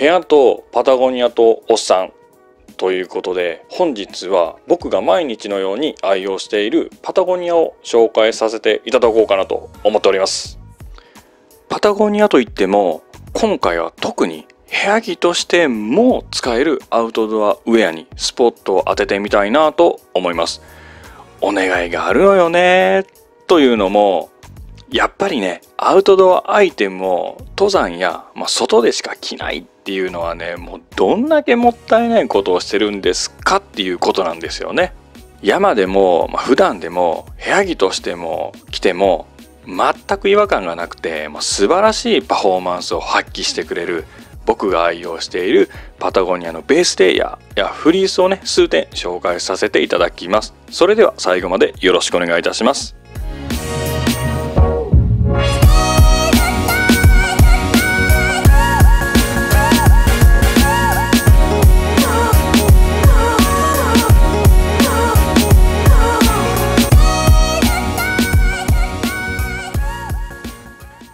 部屋とパタゴニアとおっさんということで、本日は僕が毎日のように愛用しているパタゴニアを紹介させていただこうかなと思っております。パタゴニアといっても今回は特に部屋着としても使えるアウトドアウェアにスポットを当ててみたいなと思います。お願いがあるのよねというのも、やっぱりね、アウトドアアイテムを登山や、外でしか着ないっていうのはね、もうどんだけもったいないことをしてるんですかっていうことなんですよね。山でも、普段でも部屋着としても着ても全く違和感がなくて、素晴らしいパフォーマンスを発揮してくれる、僕が愛用しているパタゴニアのベースレイヤーやフリースをね、数点紹介させていただきます。それでは最後までよろしくお願いいたします。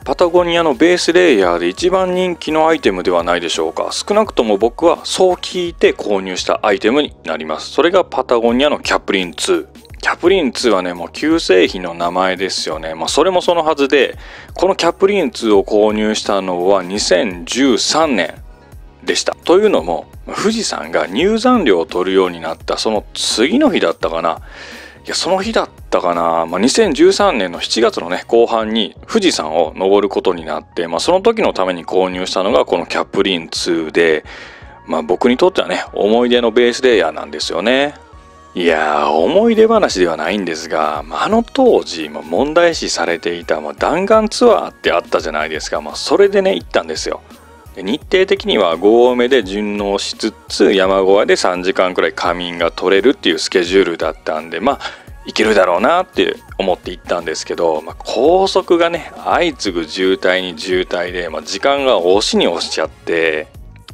パタゴニアのベースレイヤーで一番人気のアイテムではないでしょうか。少なくとも僕はそう聞いて購入したアイテムになります。それがパタゴニアのキャプリン2。キャプリン2はね、もう旧製品の名前ですよね。それもそのはずで、このキャプリン2を購入したのは2013年でした。というのも、富士山が入山料を取るようになったその次の日だったかな、2013年の7月のね、後半に富士山を登ることになって、その時のために購入したのがこのキャプリン2で、僕にとってはね、思い出のベースレイヤーなんですよね。いやー、思い出話ではないんですが、あの当時、問題視されていた、弾丸ツアーってあったじゃないですか。それでね、行ったんですよ。日程的には5合目で順応しつつ、山小屋で3時間くらい仮眠が取れるっていうスケジュールだったんで、いけるだろうなって思って行ったんですけど、高速がね、相次ぐ渋滞に渋滞で、時間が押しに押しちゃって、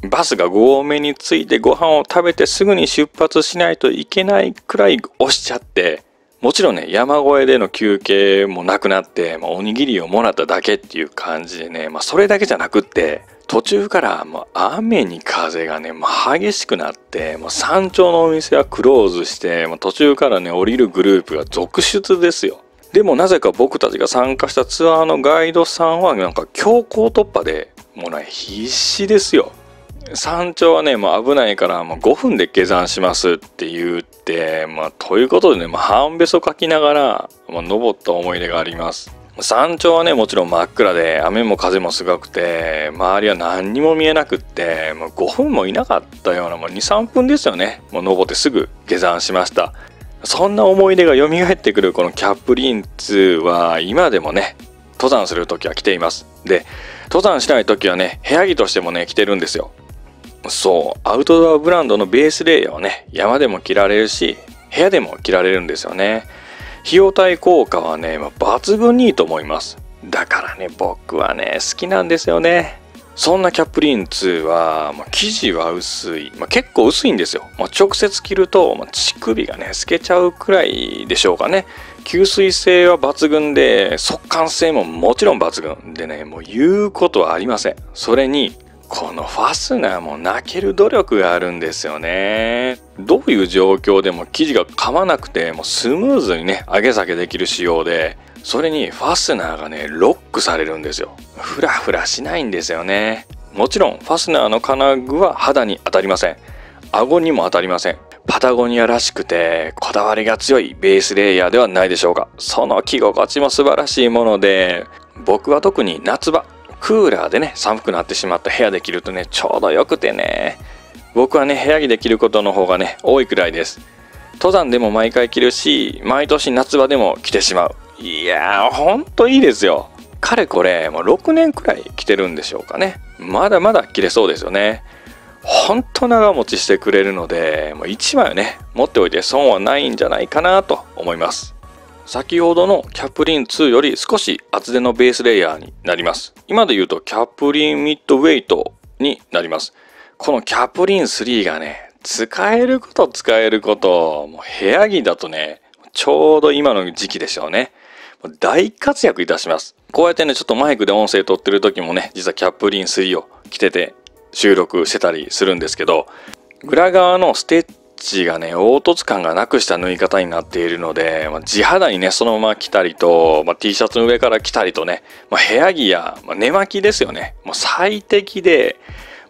バスが5合目に着いてご飯を食べてすぐに出発しないといけないくらい押しちゃって、もちろんね、山越えでの休憩もなくなって、おにぎりをもらっただけっていう感じでね、それだけじゃなくって、途中から雨に風がね、激しくなって、山頂のお店はクローズして、途中からね、降りるグループが続出ですよ。でもなぜか僕たちが参加したツアーのガイドさんは、なんか強行突破で、必死ですよ。山頂はね、危ないから5分で下山しますって言って、ということでね、半べそかきながら、登った思い出があります。山頂はね、もちろん真っ暗で、雨も風もすごくて、周りは何にも見えなくって、5分もいなかったような、2、3分ですよね。登ってすぐ下山しました。そんな思い出が蘇ってくるこのキャプリン2は、今でもね、登山するときは着ています。で、登山しないときはね、部屋着としてもね、着てるんですよ。そう、アウトドアブランドのベースレイヤーはね、山でも着られるし、部屋でも着られるんですよね。費用対効果はね、抜群にいいと思います。だからね、僕はね、好きなんですよね。そんなキャプリン2は、生地は薄い。結構薄いんですよ。直接着ると、乳首がね、透けちゃうくらいでしょうかね。吸水性は抜群で、速乾性ももちろん抜群でね、もう言うことはありません。それに、このファスナーも泣ける努力があるんですよね。どういう状況でも生地が噛まなくて、スムーズにね、上げ下げできる仕様で、それにファスナーがね、ロックされるんですよ。フラフラしないんですよね。もちろんファスナーの金具は肌に当たりません。顎にも当たりません。パタゴニアらしくてこだわりが強いベースレイヤーではないでしょうか。その着心地も素晴らしいもので、僕は特に夏場、クーラーでね、寒くなってしまった部屋で着るとね、ちょうどよくてね、僕はね、部屋着で着ることの方がね、多いくらいです。登山でも毎回着るし、毎年夏場でも着てしまう。いやー、ほんといいですよ。かれこれ、もう6年くらい着てるんでしょうかね。まだまだ着れそうですよね。ほんと長持ちしてくれるので、もう1枚をね、持っておいて損はないんじゃないかなと思います。先ほどのキャプリン2より少し厚手のベースレイヤーになります。今で言うとキャプリンミッドウェイトになります。このキャプリン3がね、使えること、もう部屋着だとね、ちょうど今の時期でしょうね。大活躍いたします。こうやってね、ちょっとマイクで音声撮ってる時もね、実はキャプリン3を着てて収録してたりするんですけど、裏側のステッチがね、凹凸感がなくした縫い方になっているので、地肌にね、そのまま着たりと、T シャツの上から着たりとね、部屋着や、寝巻きですよね。もう最適で、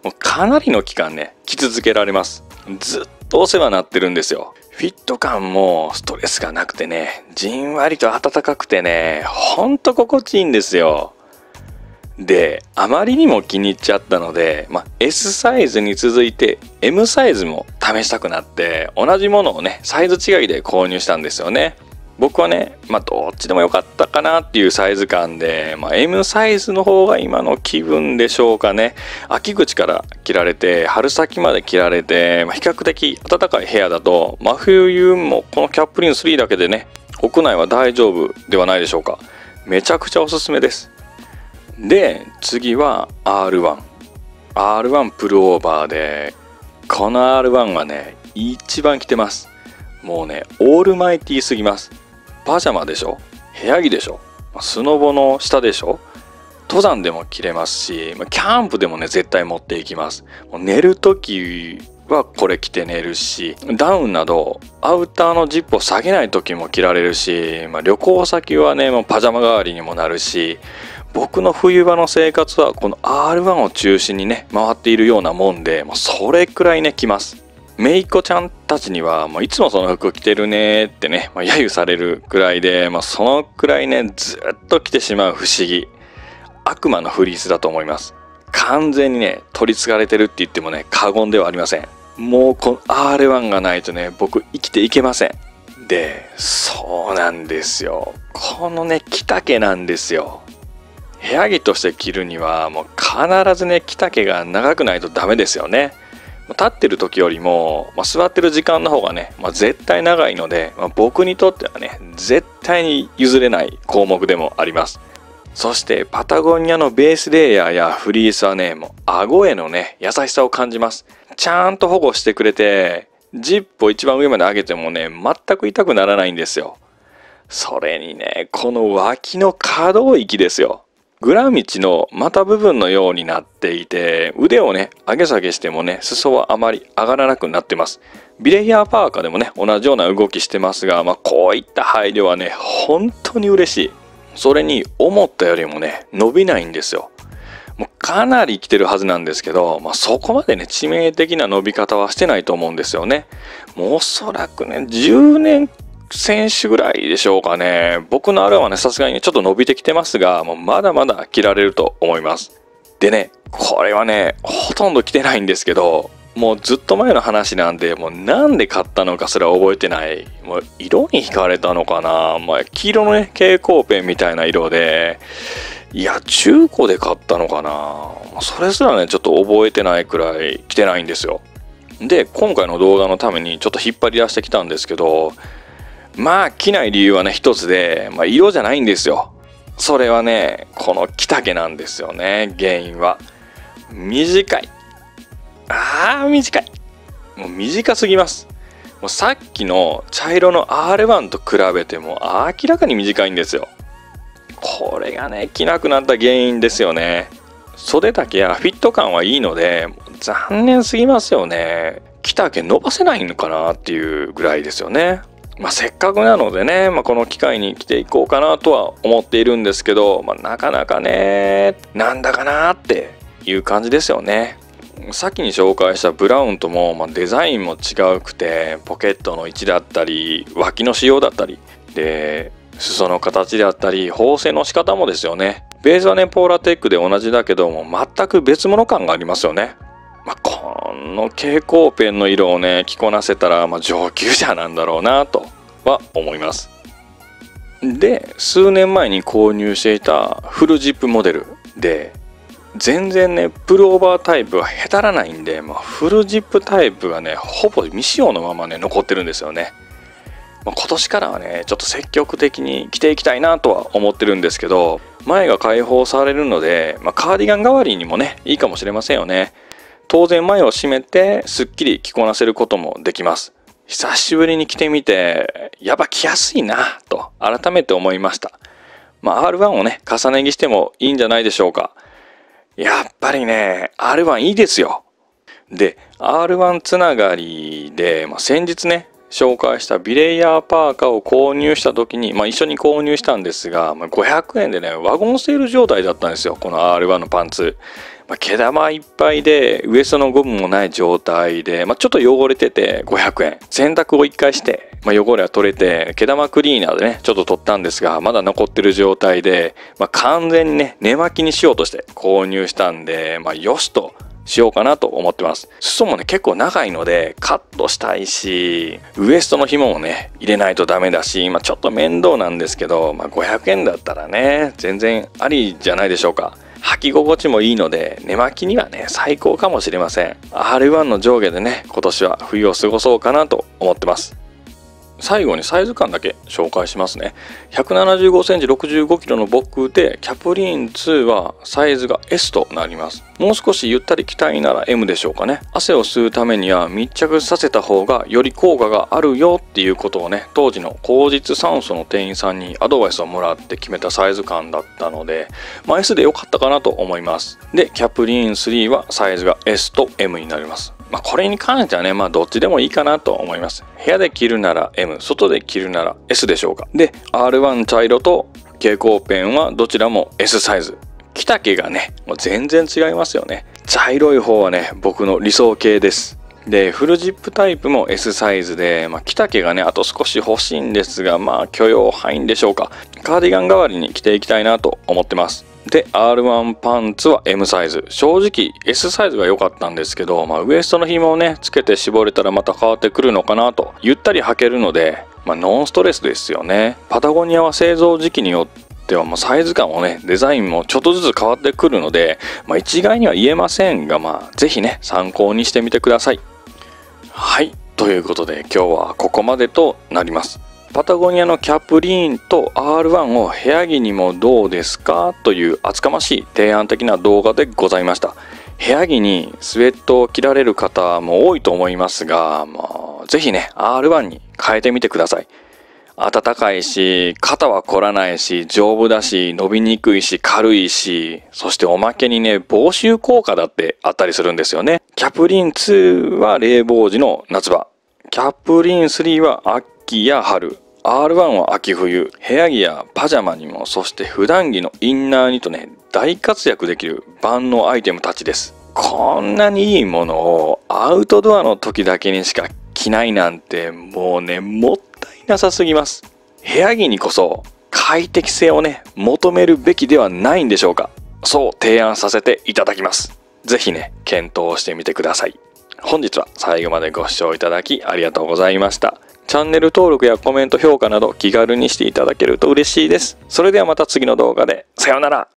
もうかなりの期間ね、着続けられます。ずっとお世話になってるんですよ。フィット感もストレスがなくてね、じんわりと暖かくてね、ほんと心地いいんですよ。で、あまりにも気に入っちゃったので、S サイズに続いて M サイズも試したくなって、同じものをね、サイズ違いで購入したんですよね。僕はね、どっちでもよかったかなっていうサイズ感で、M サイズの方が今の気分でしょうかね。秋口から着られて、春先まで着られて、比較的暖かい部屋だと、真冬もこのキャップリン3だけでね、屋内は大丈夫ではないでしょうか。めちゃくちゃおすすめです。で、次は R1。R1 プルオーバーで、この R1 はね、一番着てます。もうね、オールマイティーすぎます。パジャマでしょ、部屋着でしょ、スノボの下でしょ、登山でも着れますし、キャンプでもね、絶対持っていきます。もう寝るときはこれ着て寝るし、ダウンなどアウターのジップを下げないときも着られるし、旅行先はね、もうパジャマ代わりにもなるし、僕の冬場の生活はこの R1 を中心にね、回っているようなもんで、それくらいね、着ます。めいっ子ちゃんたちには、いつもその服着てるねーってね、揶揄されるくらいで、そのくらいね、ずっと着てしまう不思議。悪魔のフリースだと思います。完全にね、取り憑かれてるって言ってもね、過言ではありません。もうこの R1 がないとね、僕生きていけません。で、そうなんですよ。このね、着丈なんですよ。部屋着として着るには、必ずね、着丈が長くないとダメですよね。立ってる時よりも、座ってる時間の方がね、絶対長いので、僕にとってはね、絶対に譲れない項目でもあります。そしてパタゴニアのベースレイヤーやフリースはね、顎へのね、優しさを感じます。ちゃんと保護してくれて、ジップを一番上まで上げてもね、全く痛くならないんですよ。それにね、この脇の可動域ですよ。グラミチの股部分のようになっていて、腕をね、上げ下げしてもね、裾はあまり上がらなくなってます。ビレイヤーパーカーでもね、同じような動きしてますが、こういった配慮はね、本当に嬉しい。それに、思ったよりもね、伸びないんですよ。もうかなり生きてるはずなんですけど、そこまでね、致命的な伸び方はしてないと思うんですよね。もうおそらくね、10年選手ぐらいでしょうかね。僕のR1はね、さすがにちょっと伸びてきてますが、まだまだ着られると思います。でね、これはね、ほとんど着てないんですけど、もうずっと前の話なんで、なんで買ったのかすら覚えてない。色に惹かれたのかな。黄色のね、蛍光ペンみたいな色で、いや、中古で買ったのかな。それすらね、ちょっと覚えてないくらい着てないんですよ。で、今回の動画のためにちょっと引っ張り出してきたんですけど、着ない理由はね、一つで、色じゃないんですよ。それはね、この着丈なんですよね、原因は。短い。短い。もう短すぎます。もうさっきの茶色の R1 と比べても明らかに短いんですよ。これがね、着なくなった原因ですよね。袖丈やフィット感はいいので、残念すぎますよね。着丈伸ばせないのかなっていうぐらいですよね。せっかくなのでね、この機会に着ていこうかなとは思っているんですけど、なかなかね、なんだかなーっていう感じですよね。先に紹介したブラウンとも、デザインも違うくて、ポケットの位置だったり、脇の仕様だったり、で、裾の形であったり、縫製の仕方もですよね。ベースはね、ポーラテックで同じだけども、全く別物感がありますよね。この蛍光ペンの色をね、着こなせたら、上級者なんだろうなとは思います。で、数年前に購入していたフルジップモデルで、全然ね、プルオーバータイプはへたらないんで、フルジップタイプがね、ほぼ未使用のままね、残ってるんですよね。今年からはね、ちょっと積極的に着ていきたいなとは思ってるんですけど、前が解放されるので、カーディガン代わりにもね、いいかもしれませんよね。当然前を締めてすっきり着こなせることもできます。久しぶりに着てみて、やっぱ着やすいなと改めて思いました。R1 をね、重ね着してもいいんじゃないでしょうか。やっぱりね、R1 いいですよ。で、R1 つながりで、先日ね、紹介したビレイヤーパーカーを購入した時に、一緒に購入したんですが、500円でね、ワゴンセール状態だったんですよ、この R1 のパンツ。毛玉いっぱいで、ウエストのゴムもない状態で、ちょっと汚れてて500円。洗濯を1回して、汚れは取れて、毛玉クリーナーでね、ちょっと取ったんですが、まだ残ってる状態で、完全にね、寝巻きにしようとして購入したんで、よしと。しようかなと思ってます。裾もね結構長いのでカットしたいし、ウエストの紐もね入れないとダメだし、ちょっと面倒なんですけど、500円だったらね全然ありじゃないでしょうか。履き心地もいいので寝巻きにはね最高かもしれません。R1 の上下でね今年は冬を過ごそうかなと思ってます。最後にサイズ感だけ紹介しますね。175cm65kg の僕でキャプリーン2はサイズが S となります。もう少しゆったり着たいなら M でしょうかね。汗を吸うためには密着させた方がより効果があるよっていうことをね、当時の工実酸素の店員さんにアドバイスをもらって決めたサイズ感だったので、S で良かったかなと思います。で、キャプリーン3はサイズが S と M になります。これに関してはね、どっちでもいいかなと思います。部屋で着るなら M、外で着るなら S でしょうか。で、R1 茶色と蛍光ペンはどちらも S サイズ。着丈がね、全然違いますよね。茶色い方はね、僕の理想形です。で、フルジップタイプも S サイズで、着丈がね、あと少し欲しいんですが、許容範囲でしょうか。カーディガン代わりに着ていきたいなと思ってます。で、R1 パンツは M サイズ。正直 S サイズが良かったんですけど、ウエストの紐をね、つけて絞れたらまた変わってくるのかなと。ゆったり履けるので、ノンストレスですよね。パタゴニアは製造時期によっては、サイズ感もね、デザインもちょっとずつ変わってくるので、一概には言えませんが、ぜひね、参考にしてみてください。はい。ということで、今日はここまでとなります。パタゴニアのキャプリーンと R1 を部屋着にもどうですかという厚かましい提案的な動画でございました。部屋着にスウェットを着られる方も多いと思いますが、ぜひね、R1 に変えてみてください。暖かいし、肩は凝らないし、丈夫だし、伸びにくいし、軽いし、そしておまけにね、防臭効果だってあったりするんですよね。キャプリーン2は冷房時の夏場。キャプリーン3は秋や春。R1 は秋冬、部屋着やパジャマにも、そして普段着のインナーにとね、大活躍できる万能アイテムたちです。こんなにいいものをアウトドアの時だけにしか着ないなんて、もうね、もったいなさすぎます。部屋着にこそ快適性をね、求めるべきではないんでしょうか。そう提案させていただきます。ぜひね、検討してみてください。本日は最後までご視聴いただきありがとうございました。チャンネル登録やコメント評価など気軽にしていただけると嬉しいです。それではまた次の動画で。さようなら。